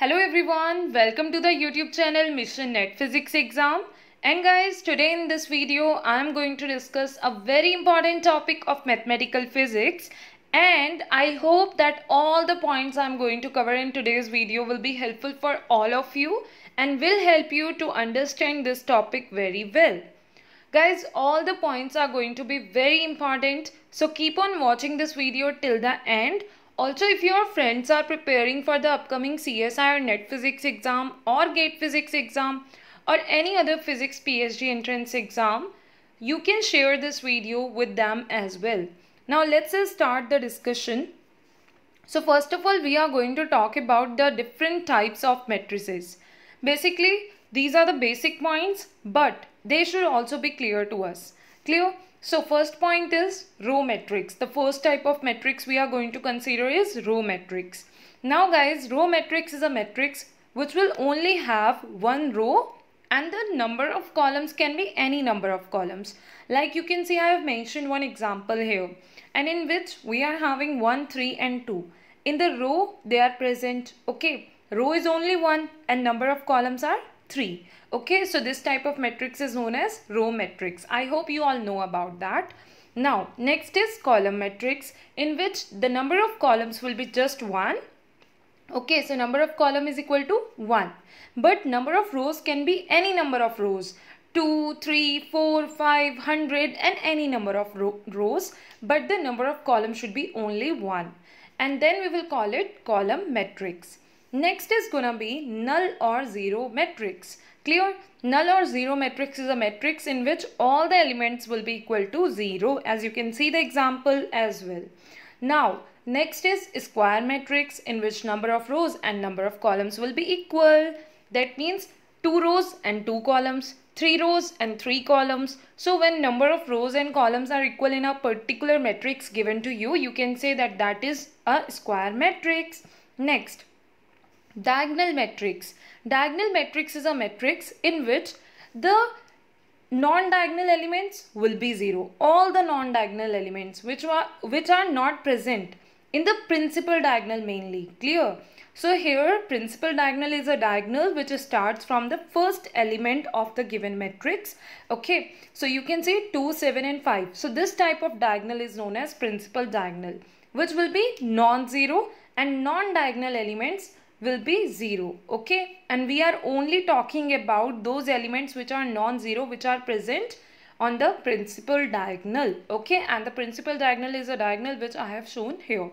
Hello everyone, welcome to the YouTube channel Mission Net Physics Exam. And guys, today in this video I am going to discuss a very important topic of mathematical physics, and I hope that all the points I am going to cover in today's video will be helpful for all of you and will help you to understand this topic very well. Guys, all the points are going to be very important, so keep on watching this video till the end. Also, if your friends are preparing for the upcoming CSIR Net Physics exam or GATE Physics exam or any other Physics PhD entrance exam, you can share this video with them as well. Now, let's start the discussion. So, first of all, we are going to talk about the different types of matrices. Basically, these are the basic points, but they should also be clear to us. Clear? So first point is row matrix. The first type of matrix we are going to consider is row matrix. Now guys, row matrix is a matrix which will only have one row and the number of columns can be any number of columns. Like you can see, I have mentioned one example here, and in which we are having 1, 3 and 2. In the row they are present. Okay, row is only one and number of columns are 3. Okay, so this type of matrix is known as row matrix. I hope you all know about that. Now next is column matrix, in which the number of columns will be just 1. Okay, so number of column is equal to 1, but number of rows can be any number of rows, 2, 3, 4, 5, 100 and any number of rows, but the number of columns should be only 1, and then we will call it column matrix. Next is gonna be null or zero matrix. Clear? Null or zero matrix is a matrix in which all the elements will be equal to 0, as you can see the example as well. Now, next is square matrix, in which number of rows and number of columns will be equal. That means 2 rows and 2 columns, 3 rows and 3 columns. So when number of rows and columns are equal in a particular matrix given to you, you can say that that is a square matrix. Next, diagonal matrix. Diagonal matrix is a matrix in which the non-diagonal elements will be 0. All the non-diagonal elements which are not present in the principal diagonal mainly. Clear? So here principal diagonal is a diagonal which starts from the first element of the given matrix. Okay, so you can see 2, 7 and 5. So this type of diagonal is known as principal diagonal, which will be non-zero, and non-diagonal elements will be 0. Okay, and we are only talking about those elements which are non-zero, which are present on the principal diagonal. Okay, and the principal diagonal is a diagonal which I have shown here,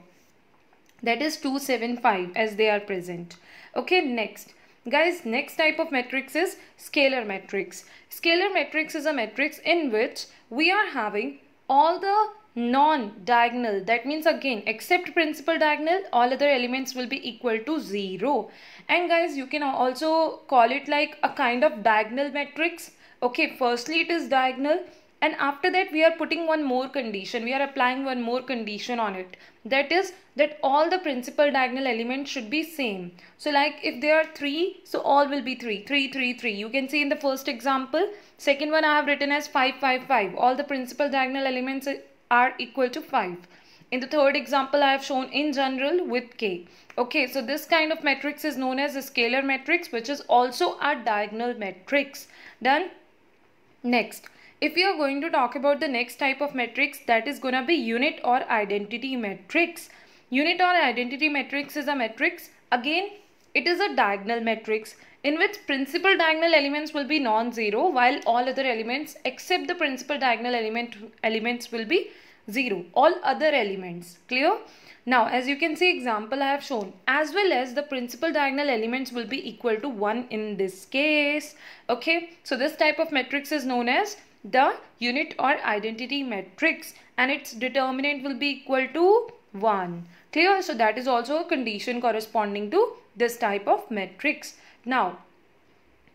that is 2, 7, 5, as they are present. Okay, next guys, next type of matrix is scalar matrix. Scalar matrix is a matrix in which we are having all the non-diagonal, that means again except principal diagonal, all other elements will be equal to 0. And guys, you can also call it like a kind of diagonal matrix. Okay, firstly it is diagonal, and after that we are putting one more condition, we are applying one more condition on it, that is that all the principal diagonal elements should be same. So like if there are 3, so all will be 3, 3, 3, 3. You can see in the first example. Second one I have written as 5, 5, 5. All the principal diagonal elements are equal to 5. In the third example I have shown in general with K. Okay, so this kind of matrix is known as a scalar matrix, which is also a diagonal matrix. Done. Next, if we are going to talk about the next type of matrix, that is gonna be unit or identity matrix. Unit or identity matrix is a matrix, again it is a diagonal matrix, in which principal diagonal elements will be non-zero, while all other elements except the principal diagonal elements will be 0. All other elements. Clear? Now as you can see, example I have shown, as well as the principal diagonal elements will be equal to 1 in this case. Okay, so this type of matrix is known as the unit or identity matrix, and its determinant will be equal to 1. Clear? So that is also a condition corresponding to this type of matrix. Now,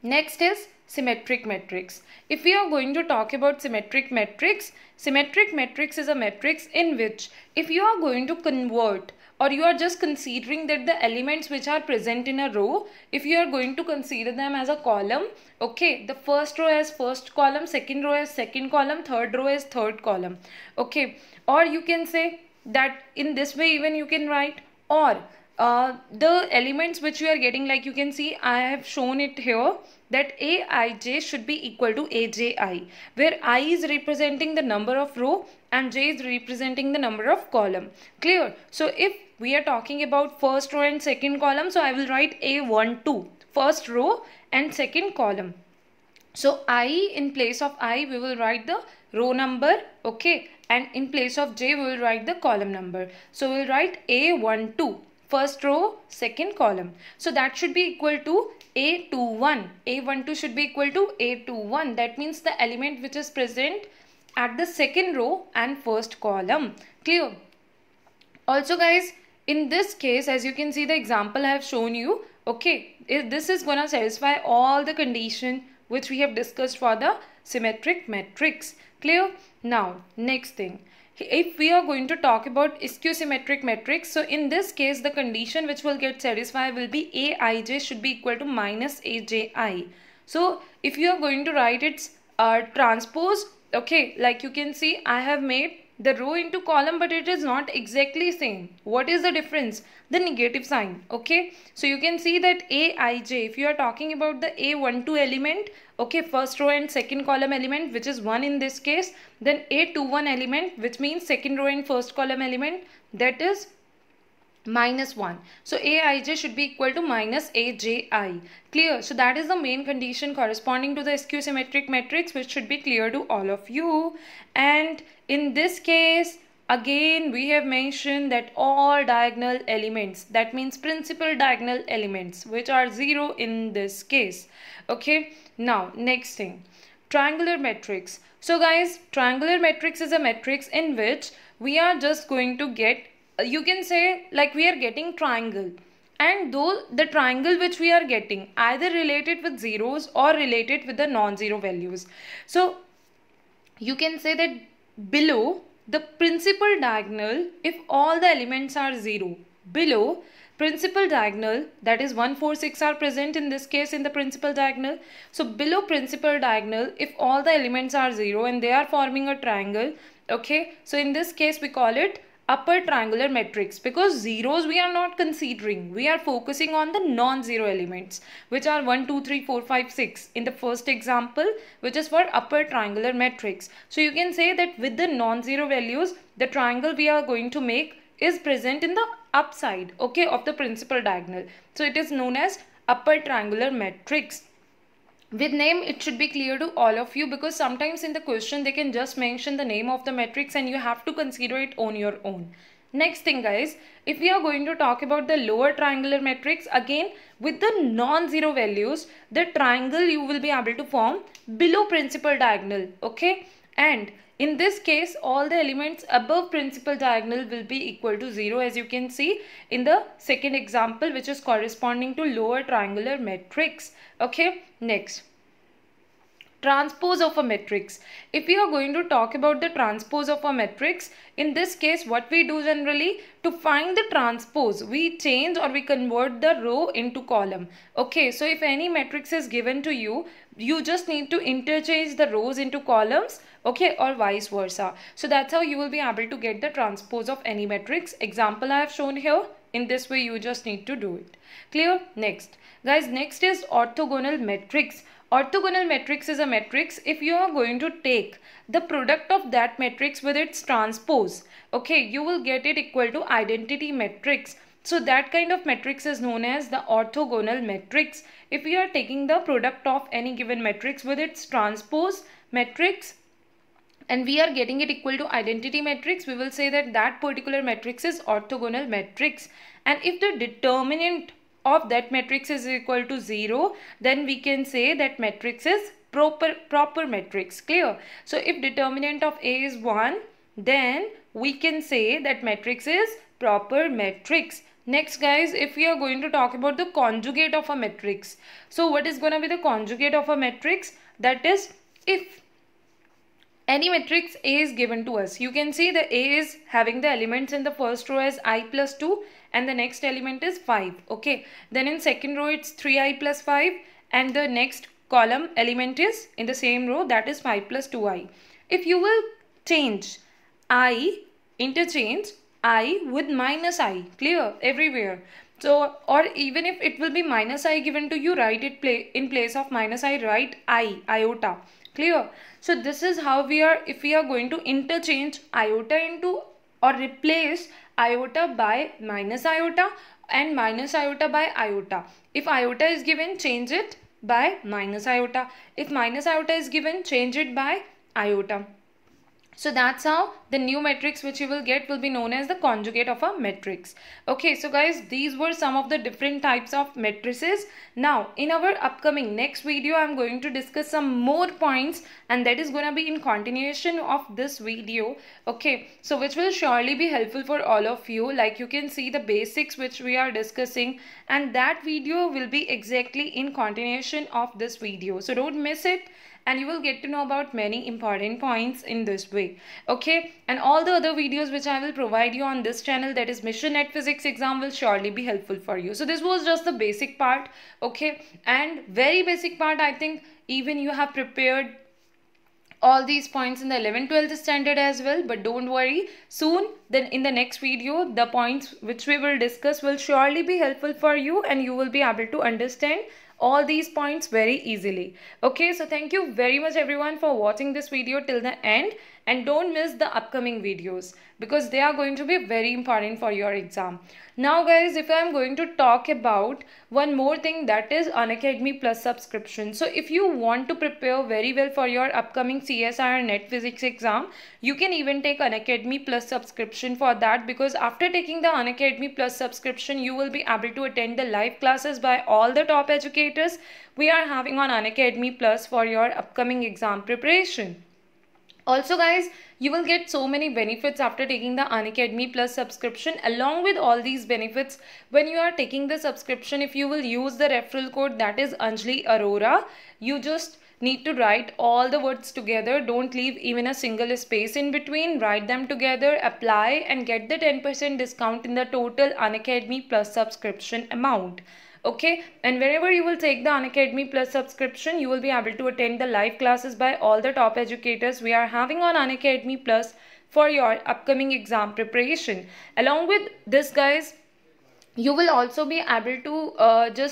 next is symmetric matrix. If we are going to talk about symmetric matrix is a matrix in which if you are going to convert, or you are just considering that the elements which are present in a row, if you are going to consider them as a column, okay, the first row as first column, second row as second column, third row as third column. Okay, or you can say that in this way even you can write, or the elements which you are getting, like you can see I have shown it here, that Aij should be equal to Aji, where I is representing the number of row and j is representing the number of column. Clear? So if we are talking about first row and second column, so I will write A12, first row and second column. So I, in place of I we will write the row number, okay, and in place of j we will write the column number. So we will write A12, first row, second column. So that should be equal to A21. A12 should be equal to A21. That means the element which is present at the second row and first column. Clear? Also guys, in this case, as you can see the example I have shown you, okay, this is gonna satisfy all the condition which we have discussed for the symmetric matrix. Clear? Now, next thing. If we are going to talk about skewsymmetric matrix, so in this case the condition which will get satisfied will be Aij should be equal to minus Aji. So if you are going to write its transpose, okay, like you can see I have made the row into column, but it is not exactly same. What is the difference? The negative sign, okay. So you can see that Aij, if you are talking about the A12 element, okay, first row and second column element, which is 1 in this case, then A21 element, which means second row and first column element, that is minus 1. So Aij should be equal to minus Aji. Clear? So that is the main condition corresponding to the skewsymmetric matrix, which should be clear to all of you. And in this case, again we have mentioned that all diagonal elements, that means principal diagonal elements, which are 0 in this case. Okay, now next thing, triangular matrix. So guys, triangular matrix is a matrix in which we are just going to get, you can say like we are getting triangle, and though the triangle which we are getting either related with zeros or related with the non-zero values. So you can say that below the principal diagonal, if all the elements are 0, below principal diagonal, that is 1, 4, 6 are present in this case in the principal diagonal. So below principal diagonal, if all the elements are 0 and they are forming a triangle, okay, so in this case we call it upper triangular matrix, because zeros we are not considering. We are focusing on the non-zero elements, which are 1, 2, 3, 4, 5, 6 in the first example, which is for upper triangular matrix. So you can say that with the non-zero values, the triangle we are going to make is present in the upside, okay, of the principal diagonal. So it is known as upper triangular matrix. With name, it should be clear to all of you, because sometimes in the question they can just mention the name of the matrix and you have to consider it on your own. Next thing guys, if we are going to talk about the lower triangular matrix, again with the non-zero values, the triangle you will be able to form below principal diagonal, okay, and in this case all the elements above principal diagonal will be equal to 0, as you can see in the second example, which is corresponding to lower triangular matrix. Okay, next, transpose of a matrix. If we are going to talk about the transpose of a matrix, in this case what we do generally, to find the transpose we change or we convert the row into column. Okay, so if any matrix is given to you, you just need to interchange the rows into columns, okay, or vice versa. So that's how you will be able to get the transpose of any matrix. Example I have shown here. In this way you just need to do it. Clear? Next guys, next is orthogonal matrix. Orthogonal matrix is a matrix if you are going to take the product of that matrix with its transpose, okay, you will get it equal to identity matrix. So that kind of matrix is known as the orthogonal matrix. If you are taking the product of any given matrix with its transpose matrix and we are getting it equal to identity matrix, we will say that that particular matrix is orthogonal matrix. And if the determinant of that matrix is equal to 0, then we can say that matrix is proper matrix. Clear? So if determinant of A is 1, then we can say that matrix is proper matrix. Next guys, if we are going to talk about the conjugate of a matrix, so what is going to be the conjugate of a matrix? That is, if any matrix A is given to us, you can see the A is having the elements in the first row as I plus 2 and the next element is 5, okay, then in second row it's 3i plus 5 and the next column element is in the same row, that is 5 plus 2i. If you will change I, interchange I with minus I, clear, everywhere, So, or even if it will be minus I given to you, write it in place of minus I, write I, iota. Clear? So this is how we are, if we are going to interchange iota into or replace iota by minus iota and minus iota by iota. If iota is given, change it by minus iota. If minus iota is given, change it by iota. So that's how the new matrix which you will get will be known as the conjugate of a matrix. Okay, so guys, these were some of the different types of matrices. Now, in our upcoming next video, I'm going to discuss some more points, and that is going to be in continuation of this video. Okay, so which will surely be helpful for all of you. Like you can see the basics which we are discussing, and that video will be exactly in continuation of this video. So don't miss it. And you will get to know about many important points in this way. Okay, and all the other videos which I will provide you on this channel, that is Mission Net Physics exam, will surely be helpful for you. So this was just the basic part, okay, and very basic part. I think even you have prepared all these points in the 11th-12th standard as well, but don't worry, soon then in the next video the points which we will discuss will surely be helpful for you, and you will be able to understand all these points very easily. Okay, so thank you very much everyone for watching this video till the end, and don't miss the upcoming videos because they are going to be very important for your exam. Now guys, if I'm going to talk about one more thing, that is Unacademy Plus subscription. So if you want to prepare very well for your upcoming CSIR Net Physics exam, you can even take Unacademy Plus subscription for that, because after taking the Unacademy Plus subscription, you will be able to attend the live classes by all the top educators we are having on Unacademy Plus for your upcoming exam preparation. Also guys, you will get so many benefits after taking the Unacademy Plus subscription. Along with all these benefits, when you are taking the subscription, if you will use the referral code, that is Anjali Arora, you just need to write all the words together. Don't leave even a single space in between. Write them together, apply, and get the 10% discount in the total Unacademy Plus subscription amount. Okay, and whenever you will take the Unacademy Plus subscription, you will be able to attend the live classes by all the top educators we are having on Unacademy Plus for your upcoming exam preparation. Along with this, guys, you will also be able to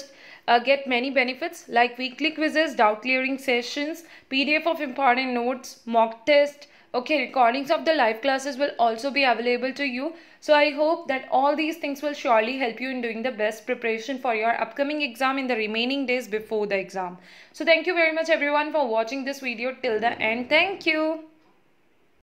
get many benefits like weekly quizzes, doubt clearing sessions, PDF of important notes, mock test. Okay, recordings of the live classes will also be available to you. So I hope that all these things will surely help you in doing the best preparation for your upcoming exam in the remaining days before the exam. So thank you very much everyone for watching this video till the end. Thank you.